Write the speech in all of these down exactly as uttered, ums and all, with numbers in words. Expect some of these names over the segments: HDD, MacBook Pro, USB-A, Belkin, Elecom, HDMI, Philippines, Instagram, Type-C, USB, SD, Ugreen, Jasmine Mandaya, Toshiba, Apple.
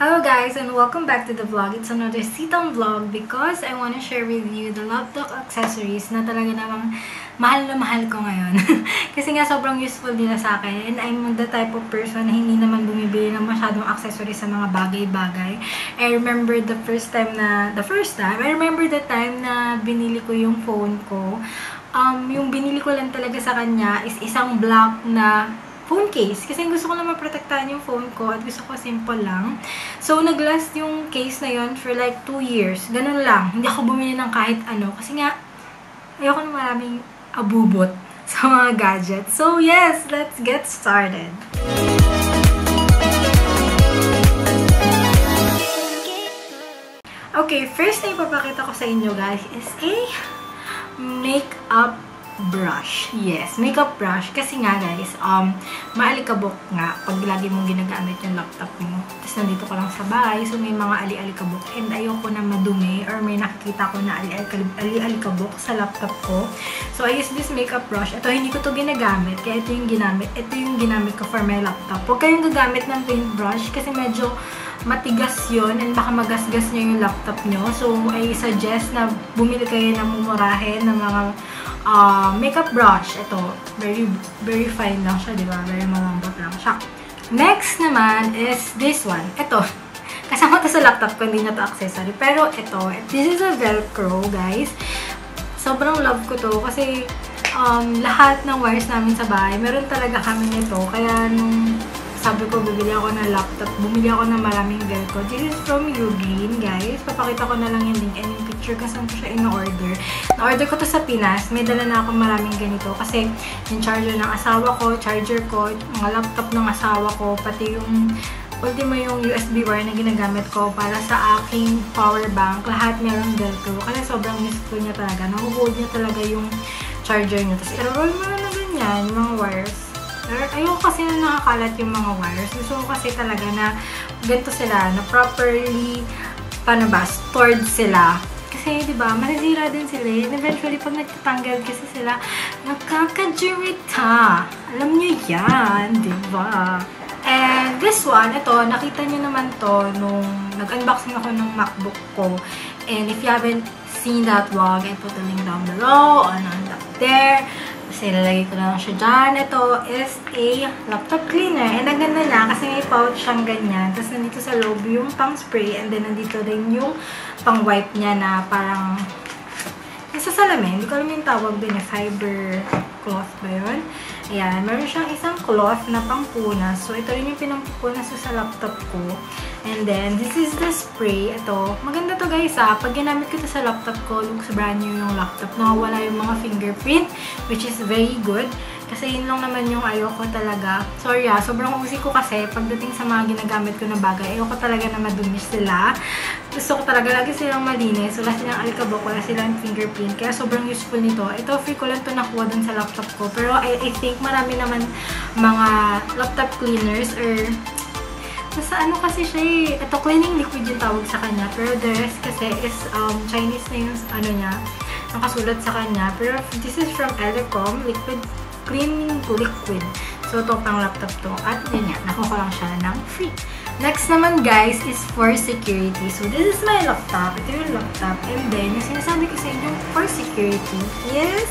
Hello guys, and welcome back to the vlog. It's another sitang vlog because I want to share with you the laptop accessories na talaga namang mahal na mahal ko ngayon. Kasi nga sobrang useful nila sa akin, and I'm the type of person na hindi naman bumibili ng masyadong accessories sa mga bagay-bagay. I remember the first time na, the first time, I remember the time na binili ko yung phone ko. Um, yung binili ko lang talaga sa kanya is isang black na phone case. Kasi gusto ko lang maprotektahan yung phone ko at gusto ko simple lang. So, naglast yung case na yon for like two years. Ganun lang. Hindi ako bumili ng kahit ano. Kasi nga, ayoko na maraming abubot sa mga gadgets. So, yes! Let's get started! Okay, first na ipapakita ko sa inyo guys is a makeup brush. Yes, makeup brush. Kasi nga guys, um, maalikabok nga pag lagi mong ginagamit yung laptop mo. Tapos nandito ko lang sa bahay, so may mga ali-alikabok. And ayoko na madumi or may nakikita ko na ali-alikabok sa laptop ko. So I use this makeup brush. Ito, hindi ko to ginagamit. Kaya ito yung ginamit. Ito yung ginamit ko for my laptop. Huwag kayong gagamit ng paintbrush kasi medyo matigas yon and baka magasgas nyo yung laptop nyo. So I suggest na bumili kayo ng mumurahin ng mga Uh, makeup brush. Ito, very very fine lang siya, di ba? Very malambot lang siya. Next naman is this one. Ito, kasama to sa laptop ko, hindi na to accessory. Pero ito, this is a velcro, guys. Sobrang love ko to kasi um, lahat ng wires namin sa bahay, meron talaga kami nito. Kaya nung sabi ko, bibili ako ng laptop, bumili ako ng maraming velcro. This is from Ugreen, guys. Papakita ko na lang yung link and yung picture kasi ko siya in-order. Na-order ko to sa Pinas. May dala na ako maraming ganito kasi yung charger ng asawa ko, charger ko, mga laptop ng asawa ko, pati yung ultimo yung U S B wire na ginagamit ko para sa aking power bank. Lahat meron velcro kasi sobrang useful niya talaga. Nahuhold niya talaga yung charger niya. Tapos i-roll mo na ganyan yung mga wires. Ayoko kasi na nakakalat yung mga wires. Gusto ko kasi talaga na ganito sila, na properly paano ba, stored sila. Kasi diba, masisira din sila. And eventually, pag nagtatanggal kasi sila, nakakajirita. Alam nyo yan, diba? And this one, ito, nakita nyo naman to nung nag-unboxing ako ng MacBook ko. And if you haven't seen that vlog, I put the link down below on up there. Kasi lalagay ko na lang siya dyan. Ito is a laptop cleaner. And ang ganda niya kasi may pouch siyang ganyan. Tapos nandito sa loob yung pang spray. And then nandito rin yung pang wipe niya na parang yung sa salamin. Hindi ko alam yung tawag din niya. Fiber cloth ba yun? Ayan. Meron siyang isang cloth na pang punas. So ito rin yung pinampunas sa laptop ko. And then this is the spray. Ito. Maganda to guys ah. Pag ginamit ko ito sa laptop ko, looks brand new yung laptop. Nakawala yung mga fingerprint, which is very good. Kasi yun lang naman yung ayoko talaga. Sorry ah, sobrang usi ko kasi pagdating sa mga ginagamit ko na bagay, ayoko talaga na madumi sila. Gusto ko talaga lagi silang malinis. Wala silang alikabok, wala silang fingerprint. Kaya sobrang useful nito. Ito, free ko lang ito nakuha dun sa laptop ko. Pero I, I think marami naman mga laptop cleaners or nasa ano kasi siya eh. Ito, cleaning liquid yung tawag sa kanya. Pero the rest kasi is um, Chinese na yung ano niya, nakasulat sa kanya. Pero this is from Elecom, liquid cleaning liquid. So, ito pang laptop to. At yun nga, nakuha lang siya ng free. Next naman guys is for security. So, this is my laptop. Ito yung laptop. And then, yung sinasabi ko sa inyo for security is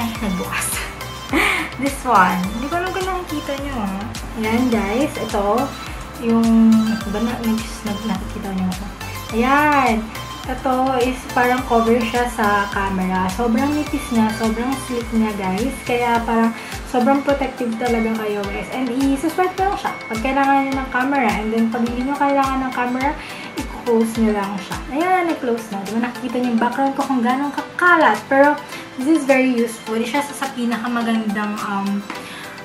ay, nagbukas. This one. Hindi ko alam kung nakikita nyo. Ayan guys. Ito. Yung ba na? Nakikita nyo ako. Ayan. Ito is parang cover siya sa camera. Sobrang nipis niya, sobrang sleek niya guys. Kaya parang sobrang protective talaga kayo guys. And i-suswipe lang siya pag kailangan nyo ng camera. And then pag hindi nyo kailangan ng camera, i-close nyo lang siya. Ayan, na-close na. Diba nakikita nyo yung background ko kung gano'ng kakalat. Pero this is very useful. Siya sa, sa pinakamagandang um,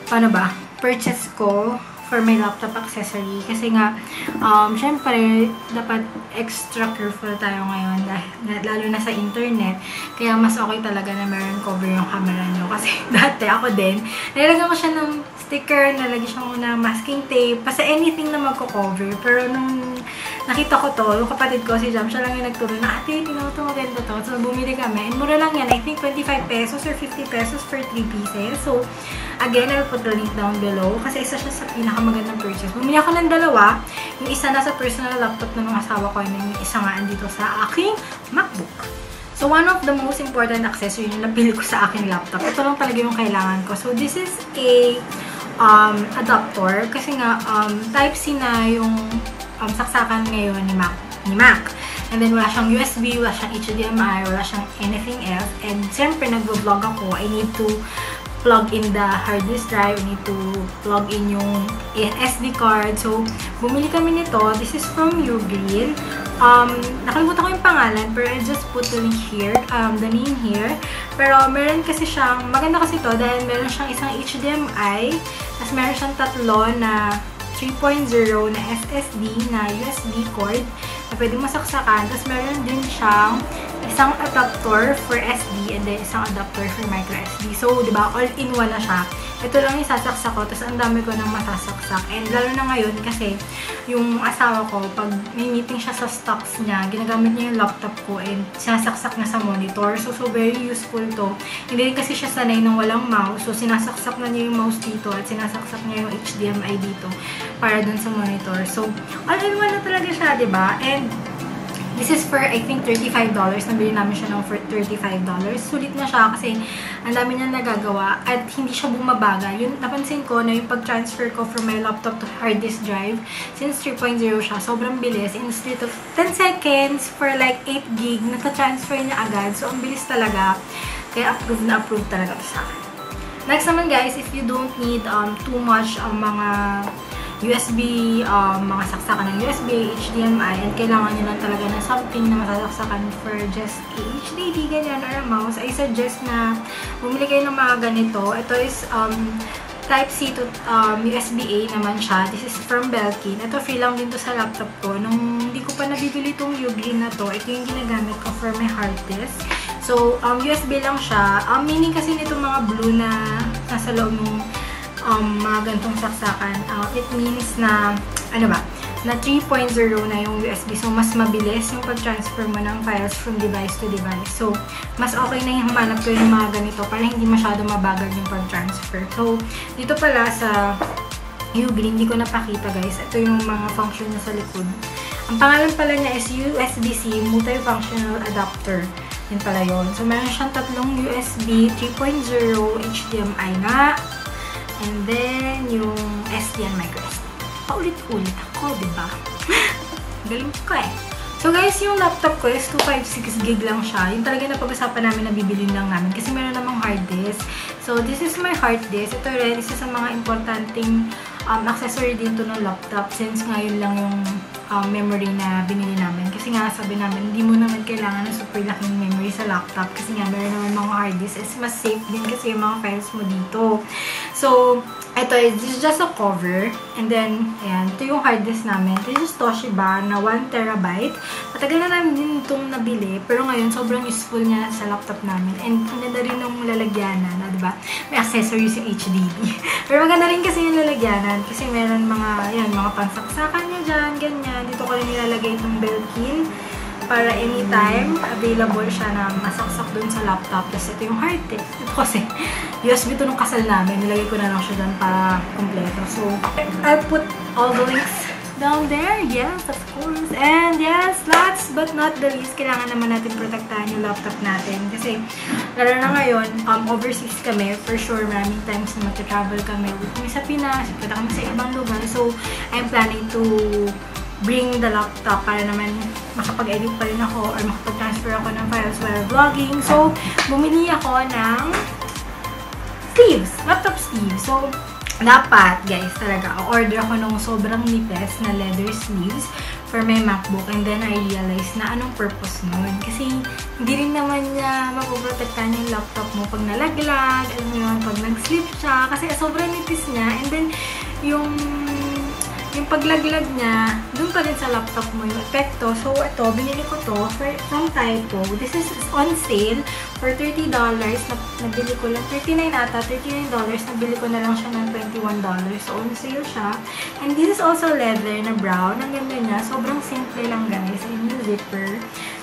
paano ba, purchase ko for my laptop accessory. Kasi nga, um, syempre, dapat extra careful tayo ngayon dahil, lalo na sa internet. Kaya mas okay talaga na meron cover yung camera nyo. Kasi dati ako din, nilagyan ko siya ng sticker, nalagyan siya ko ng masking tape, basta anything na magko-cover. Pero nung nakita ko to, yung kapatid ko, si Jam, siya lang yung nagturo na, ate, tinaw to, maganda to. So, bumili kami. And mura lang yan. I think twenty-five pesos or fifty pesos for three pieces. So, again, I will put the link down below. Kasi isa siya sa pinakamagandang purchase. Bumili ako ng dalawa. Yung isa nasa personal laptop ng mga asawa ko. And yung isa nga andito sa aking MacBook. So, one of the most important accessory na napili ko sa aking laptop. Ito lang talaga yung kailangan ko. So, this is a um, adapter. Kasi nga, um, Type-C na yung um, saksakan ngayon ni Mac. Ni Mac. And then, wala siyang U S B, wala siyang H D M I, wala siyang anything else. And, siyempre, nag-vlog ako. I need to plug in the hard disk drive. I need to plug in yung S D card. So, bumili kami nito. This is from Ugreen. Um, nakalimutan ko yung pangalan, pero I just put the link here, um, the name here. Pero meron kasi siyang, maganda kasi to dahil meron siyang isang H D M I, tapos meron siyang tatlo na three point zero na S S D na U S B cord na pwede mo saksakan. Tapos meron din siyang isang adapter for S D and then isang adapter for micro S D. So, di ba, all-in-one na siya. Ito lang yung sasaksak ko, tapos ang dami ko nang masasaksak. And lalo na ngayon kasi yung asawa ko, pag may meeting siya sa stocks niya, ginagamit niya yung laptop ko and sinasaksak na sa monitor. So, so very useful to. Hindi rin kasi siya sanay ng walang mouse. So, sinasaksak na niya yung mouse dito at sinasaksak niya yung H D M I dito para dun sa monitor. So, all-in-one na talaga siya, diba? And this is for, I think, thirty-five dollars. Nabili namin siya ng for thirty-five dollars. Sulit na siya kasi ang dami niya nagagawa at hindi siya bumabaga. Yun, napansin ko na yung pag-transfer ko from my laptop to hard disk drive, since three point zero siya, sobrang bilis. Instead of ten seconds for like eight gig, nata-transfer niya agad. So, ang bilis talaga. Kaya approve na approve talaga sa akin. Next naman guys, if you don't need um, too much ang um, mga U S B, um, mga saksakan ng U S B, H D M I, at kailangan nyo lang talaga ng something na masasaksakan for just a H D D, ganyan, or a mouse, I suggest na bumili kayo ng mga ganito. Ito is um, Type-C to um, U S B A naman siya. This is from Belkin. Ito, free lang din to sa laptop ko. Nung hindi ko pa nabibili itong Ugreen na to, ito yung ginagamit ko for my hard disk. So, um, U S B lang siya. Um, meaning kasi nito mga blue na nasa loob ng Um, mga ganitong saksakan, uh, it means na, ano ba, na three point zero na yung U S B. So, mas mabilis yung pag-transfer mo ng files from device to device. So, mas okay na yung humanap ko yung mga ganito para hindi masyado mabagal yung pag-transfer. So, dito pala sa Ugreen, hindi ko napakita guys. Ito yung mga function na sa likod. Ang pangalan pala niya is U S B C Multifunctional Adapter. Yan pala yun. So, meron siyang tatlong U S B, three point zero, H D M I nga, and then, yung S D and micro S D. Paulit-ulit ako, diba? Galing ko eh. So guys, yung laptop ko is two fifty-six gig lang siya. Yung talaga napag-usapan namin na bibili lang namin. Kasi meron namang hard disk. So, this is my hard disk. Ito rin, isa sa mga importanteng um, accessory dito ng laptop. Since ngayon lang yung um, memory na binili namin. Kasi nga, sabi namin, hindi mo naman kailangan ng super laking memory sa laptop. Kasi nga, meron naman mga hard disk. Is mas safe din kasi yung mga files mo dito. So, ito is, this is just a cover. And then, ayan, ito yung hard disk namin. This is Toshiba na one terabyte. Matagal na namin din itong nabili. Pero ngayon, sobrang useful niya sa laptop namin. And maganda rin yung lalagyanan, na, diba? May accessories yung H D D. Pero maganda rin kasi yung lalagyanan. Kasi meron mga, ayan, mga pansaksakan niya dyan, ganyan. Dito ko rin nilalagay itong Belkin. Para anytime, available siya na masaksak dun sa laptop. Tapos ito yung hard disk. Ito kasi, U S B to nung kasal namin. Nilagay ko na lang siya dyan para kompleto. So, I'll put all the links down there. Yes, of course. And yes, last but not the least, kailangan naman natin protektahan yung laptop natin. Kasi, lalo na ngayon, um, overseas kami. For sure, maraming times na mag-travel kami. Kami sa Pinas, punta kami sa ibang lugar. So, I'm planning to bring the laptop para naman makapag-edit pa rin ako or makapag-transfer ako ng files while vlogging. So, bumili ako ng sleeves. Laptop sleeves. So, dapat, guys, talaga. Order ako ng sobrang nipis na leather sleeves for my MacBook. And then, I realized na anong purpose nun. Kasi, hindi rin naman niya mapoprotektan yung laptop mo pag nalaglag. Alam mo yun, pag nag-slip siya. Kasi, sobrang nipis niya. And then, yung yung paglaglag niya, dun pa rin sa laptop mo yung epekto. So, ito, binili ko to from Type-C. This is on sale for thirty dollars. Nabili ko lang, thirty-nine ata, thirty-nine dollars. Nabili ko na lang siya ng twenty-one dollars. So, on sale siya. And this is also leather na brown. Ang ganda niya. Sobrang simple lang, guys. And yung zipper.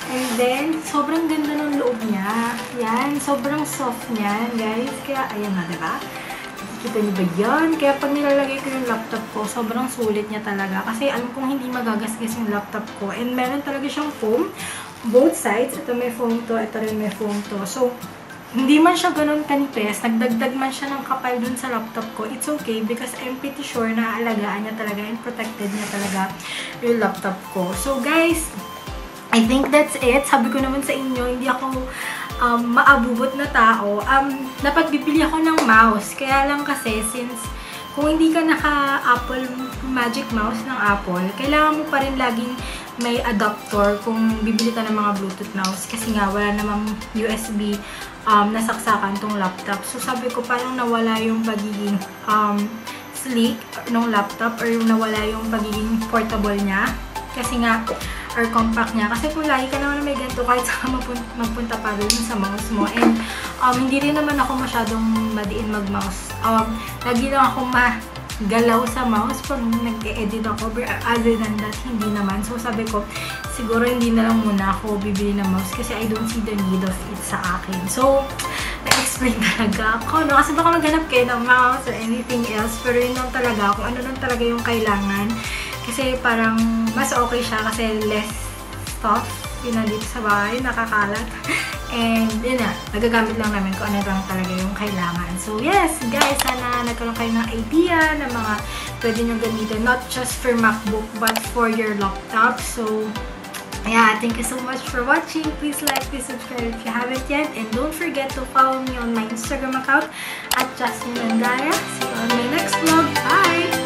And then, sobrang ganda ng loob niya. Yan. Sobrang soft niyan, guys. Kaya, ayan na, diba? Kita niyo ba yan? Kaya pag nilalagay ko yung laptop ko, sobrang sulit niya talaga. Kasi alam kong hindi magagasgas yung laptop ko. And meron talaga siyang foam. Both sides. Ito may foam to. Ito rin may foam to. So, hindi man siya ganun kanipes. Nagdagdag man siya ng kapal dun sa laptop ko. It's okay because I'm pretty sure na alagaan niya talaga and protected niya talaga yung laptop ko. So, guys, I think that's it. Sabi ko naman sa inyo, hindi ako Um, maabubot na tao, um, dapat bibili ako ng mouse. Kaya lang kasi, since kung hindi ka naka-Apple Magic Mouse ng Apple, kailangan mo pa rin laging may adapter kung bibili ka ng mga Bluetooth mouse. Kasi nga, wala namang U S B um, nasaksakan tong laptop. So, sabi ko, parang nawala yung pagiging um, sleek ng laptop or yung nawala yung pagiging portable niya. Kasi nga, or compact niya. Kasi kung lagi ka naman may ganito, kahit saan magpunta pa rin sa mouse mo. And um, hindi rin naman ako masyadong madiin mag-mouse. Um, lagi lang ako magalaw sa mouse pag nag-e-edit ako. But other than that, hindi naman. So sabi ko, siguro hindi na lang muna ako bibili ng mouse kasi I don't see the need of it sa akin. So, na-explain talaga ako. No? Kasi baka maghanap kayo ng mouse or anything else. Pero yun lang talaga, kung ano lang talaga yung kailangan. Kasi parang mas okay siya kasi less stuff yun na dito sa bahay, nakakalat. And yun na, nagagamit lang namin kung ano lang talaga yung kailangan. So yes, guys, sana nagkaroon kayo ng idea ng mga pwede nyo gamitin. Not just for MacBook, but for your laptop. So yeah, thank you so much for watching. Please like, please subscribe if you haven't yet. And don't forget to follow me on my Instagram account at Jasmine Mandaya. See you on my next vlog. Bye!